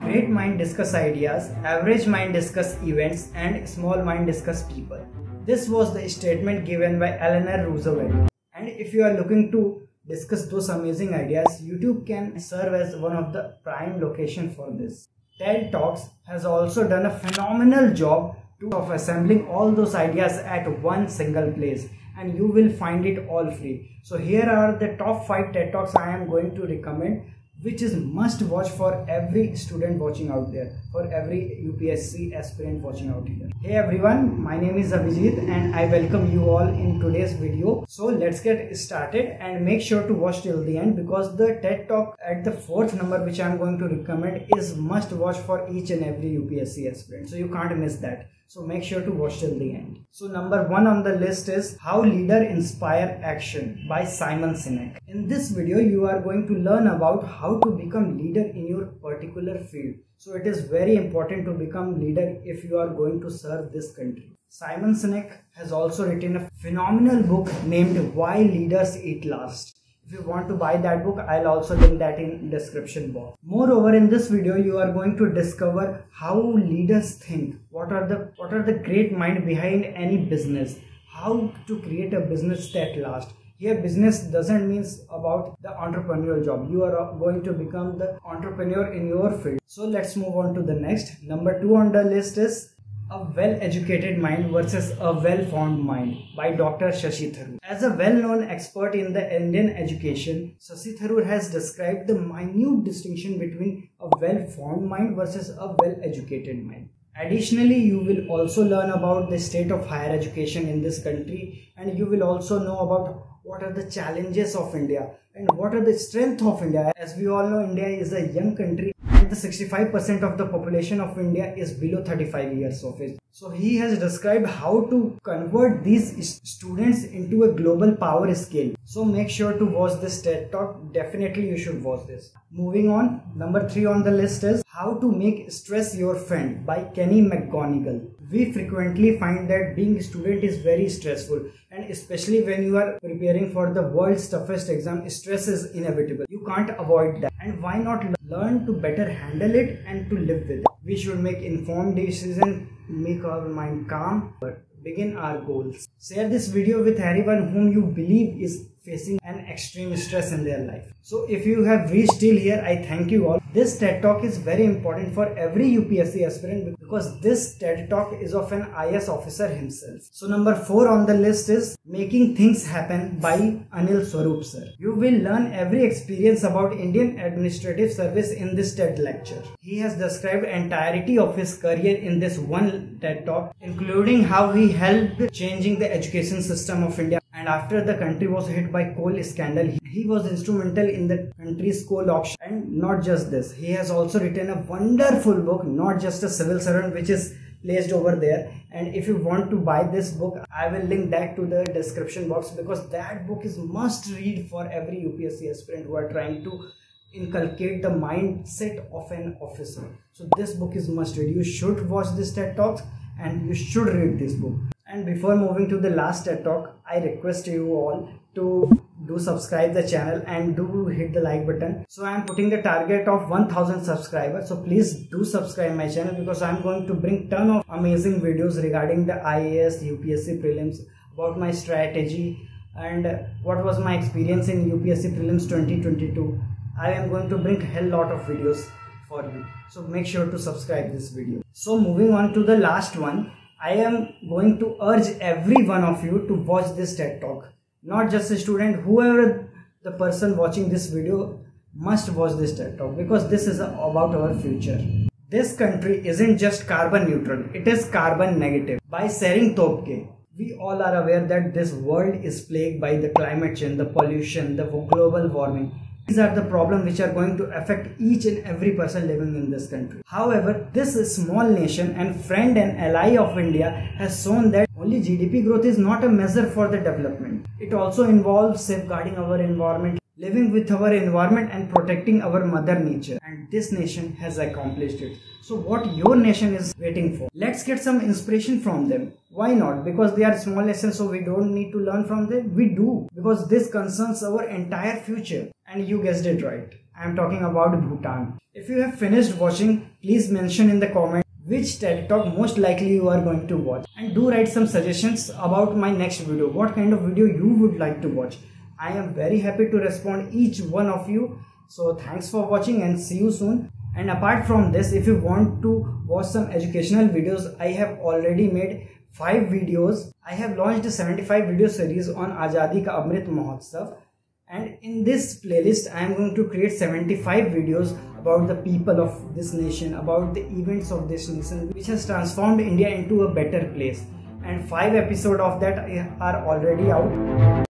Great mind discuss ideas, average mind discuss events, and small mind discuss people. This was the statement given by Eleanor Roosevelt. And if you are looking to discuss those amazing ideas, YouTube can serve as one of the prime location for this. TED Talks has also done a phenomenal job of assembling all those ideas at one single place, and you will find it all free. So here are the top 5 TED Talks I am going to recommend, which is must watch for every student watching out there, for every UPSC aspirant watching out here. Hey everyone, my name is Avijeet and I welcome you all in today's video. So let's get started and make sure to watch till the end, because the TED Talk at the 4th number which I am going to recommend is must watch for each and every UPSC aspirant. So you can't miss that. So make sure to watch till the end. So number 1 on the list is How Leaders Inspire Action by Simon Sinek. In this video, you are going to learn about how to become leader in your particular field. So it is very important to become leader if you are going to serve this country. Simon Sinek has also written a phenomenal book named Why Leaders Eat Last. If you want to buy that book, I'll also link that in description box. Moreover, in this video, you are going to discover how leaders think, what are the great mind behind any business, how to create a business that lasts. Here, business doesn't mean about the entrepreneurial job. You are going to become the entrepreneur in your field. So let's move on to the next. Number 2 on the list is A Well-Educated Mind versus a Well-Formed Mind by Dr. Shashi Tharoor. As a well-known expert in the Indian education, Shashi Tharoor has described the minute distinction between a well-formed mind versus a well-educated mind. Additionally, you will also learn about the state of higher education in this country, and you will also know about what are the challenges of India and what are the strength of India. As we all know, India is a young country. The 65% of the population of India is below 35 years of age. So he has described how to convert these students into a global power skill. So make sure to watch this TED Talk. Definitely you should watch this. Moving on, number 3 on the list is How to Make Stress Your Friend by Kelly McGonigal. We frequently find that being a student is very stressful, and especially when you are preparing for the world's toughest exam, stress is inevitable. You can't avoid that. And why not learn to better handle it and to live with it? We should make informed decisions, make our mind calm, but begin our goals. Share this video with anyone whom you believe is facing an extreme stress in their life. So if you have reached till here, I thank you all. This TED Talk is very important for every UPSC aspirant, because this TED Talk is of an IAS officer himself. So number 4 on the list is Making Things Happen by Anil Swarup sir. You will learn every experience about Indian administrative service in this TED lecture. He has described entirety of his career in this one TED Talk, including how he helped changing the education system of India. And after the country was hit by coal scandal, he was instrumental in the country's coal auction. And not just this, he has also written a wonderful book, Not Just a Civil Servant, which is placed over there. And if you want to buy this book, I will link that to the description box, because that book is must read for every UPSC aspirant who are trying to inculcate the mindset of an officer. So this book is must read. You should watch this TED Talk and you should read this book. And before moving to the last TED Talk, I request you all to do subscribe the channel and do hit the like button. So I am putting the target of 1000 subscribers. So please do subscribe my channel, because I am going to bring ton of amazing videos regarding the IAS, UPSC prelims, about my strategy and what was my experience in UPSC prelims 2022. I am going to bring a hell lot of videos for you. So make sure to subscribe this video. So moving on to the last one. I am going to urge every one of you to watch this TED Talk. Not just a student, whoever the person watching this video must watch this TED Talk, because this is about our future. This country isn't just carbon neutral, it is carbon negative by Sharing Topke. We all are aware that this world is plagued by the climate change, the pollution, the global warming. These are the problems which are going to affect each and every person living in this country. However, this small nation and friend and ally of India has shown that only GDP growth is not a measure for the development. It also involves safeguarding our environment, living with our environment and protecting our mother nature. And this nation has accomplished it. So what your nation is waiting for? Let's get some inspiration from them. Why not? Because they are small nations, so we don't need to learn from them. We do, because this concerns our entire future. And you guessed it right. I am talking about Bhutan. If you have finished watching, please mention in the comment which TED Talk most likely you are going to watch, and do write some suggestions about my next video, what kind of video you would like to watch. I am very happy to respond each one of you. So thanks for watching and see you soon. And apart from this, if you want to watch some educational videos, I have already made 5 videos. I have launched a 75 video series on Azadi Ka Amrit Mahotsav, and in this playlist I am going to create 75 videos about the people of this nation, about the events of this nation which has transformed India into a better place, and 5 episodes of that are already out.